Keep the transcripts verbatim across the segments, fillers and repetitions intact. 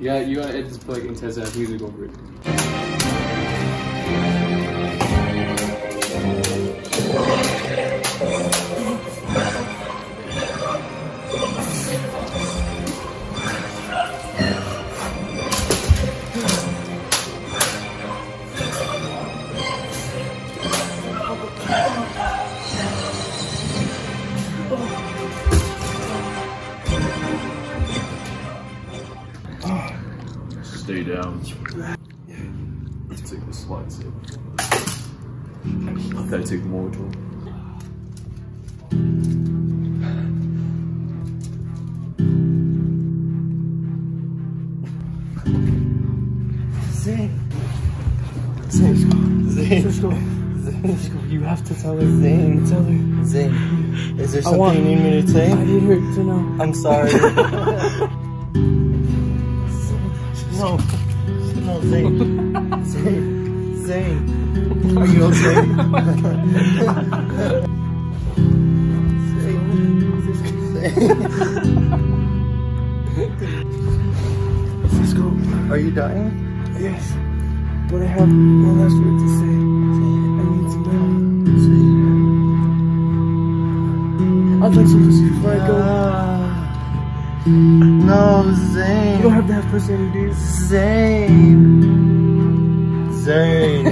Yeah, you gotta edit this plug and test that music over it. Stay down. Let's take the slides in. I gotta take them all at all. Zane! Zane! Zane! Let's go. Let's go. You have to tell her, Zane. Tell her. Zane, is there something want, you need me to say? I need her to know. I'm sorry. No, no, Zane, Zane, Zane, are you okay? Zane, let's go. Are you dying? Yes, but I have one last word to say. I need to know. I'd like some pussy before I go. No, Zane. You don't have to have pussy to do. Zane. Zane.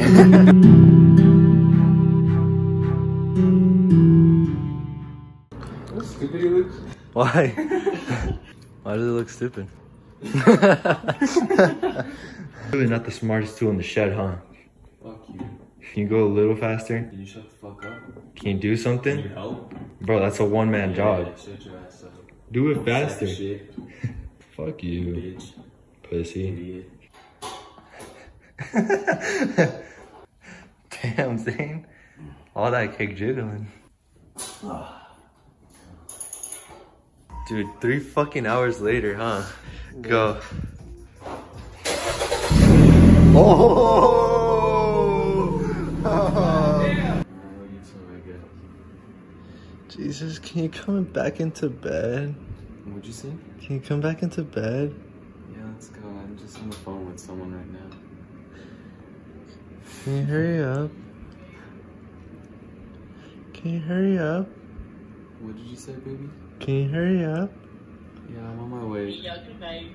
How stupid he looks. Why? Why does it look stupid? Really not the smartest tool in the shed, huh? Fuck you. Can you go a little faster? Can you shut the fuck up? Can you do something? Can you help? Bro, that's a one-man yeah, job. Yeah, shut your ass up. Do it faster. Fuck you, bitch. Pussy. Damn, Zane. All that cake jiggling. Dude, three fucking hours later, huh? Go. Oh! Oh. Yeah. Jesus, can you come back into bed? What'd you say? Can you come back into bed? Yeah, let's go. I'm just on the phone with someone right now. Can you hurry up? Can you hurry up? What did you say, baby? Can you hurry up? Yeah, I'm on my way. Yeah, good night.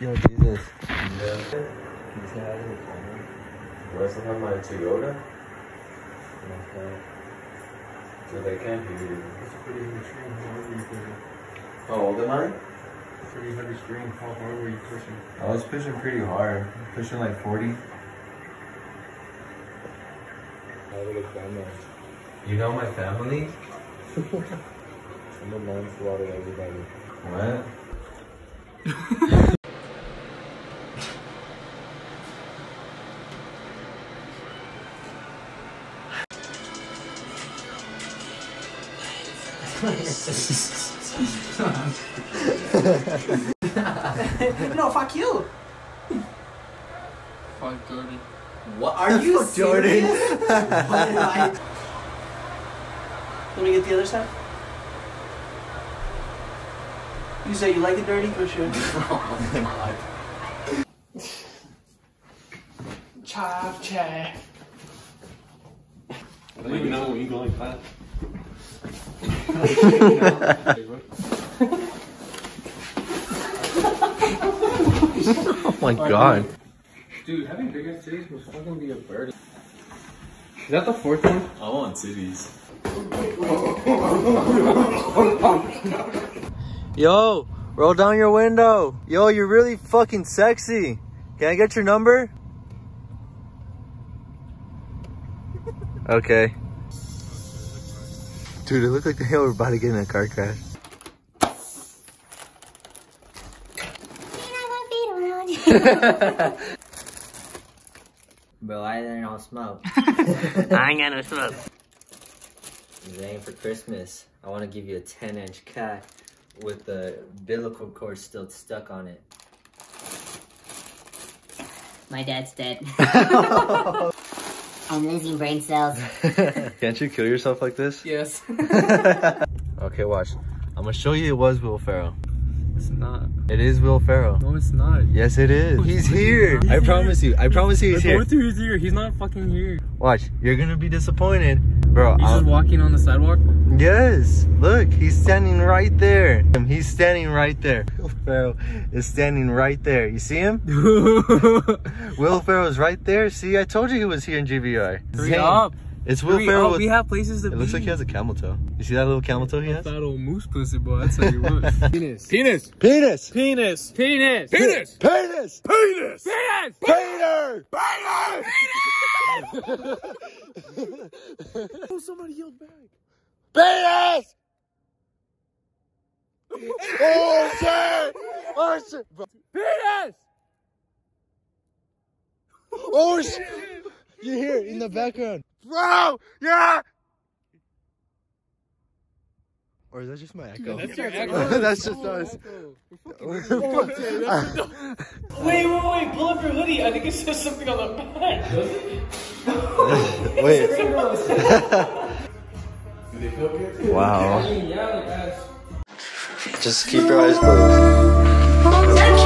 Yo, Jesus. Yeah. Can you stay out of the corner? Do I still have my Toyota? Okay. So they can't hear you. That's a pretty heavy screen. How old are you pushing? How old am I? Pretty heavy screen. How hard were you pushing? I was pushing pretty hard. Pushing like forty. You know my family? I'm a manslaughter of everybody. What? No, fuck you. Fuck Jordan. What are you serious? Jordan. What am I? Let me get the other side. You say you like it dirty for sure. Oh my god. Chav chav. I don't even know when you go like that. Oh my god. Dude, having bigger titties was fucking be a burden. Is that the fourth one? I want titties. Yo, roll down your window. Yo, you're really fucking sexy. Can I get your number? Okay. Dude, it looked like the hell were about to get in a car crash. Bro, I don't smoke. I ain't got no smoke. Zane, for Christmas, I want to give you a ten inch cat with the umbilical cord still stuck on it. My dad's dead. I'm losing brain cells. Can't you kill yourself like this? Yes. Okay, watch. I'm gonna show you it was Will Ferrell. It's not. It is Will Ferrell. No, it's not. Yes, it is. He's, he's here. He's I here. promise you. I promise you he's here. Going through his ear. He's not fucking here. Watch. You're gonna be disappointed. Bro, he's I'll... just walking on the sidewalk? Yes. Look, he's standing right there. He's standing right there. Will Ferrell is standing right there. You see him? Will Ferrell's right there. See, I told you he was here in G V R. Hurry up. It's Will Ferrell. Oh, with, we have places to it be. It looks like he has a camel toe. You see that little camel toe he has? That old moose pussy, boy. That's how you look. Penis. Penis. Penis. Penis. Penis. Penis. Penis. Penis. Penis. Penis. Penis. Penis. Oh, somebody yelled back. Penis. Oh shit! Oh shit! Penis. Oh shit! You hear it in the background. Bro! Yeah! Or is that just my echo? That's your echo. That's just us. We're fucking Wait, wait, wait, pull up your hoodie. I think it says something on the back. Does it? Wait. Do they help you? Wow. Just keep your eyes closed.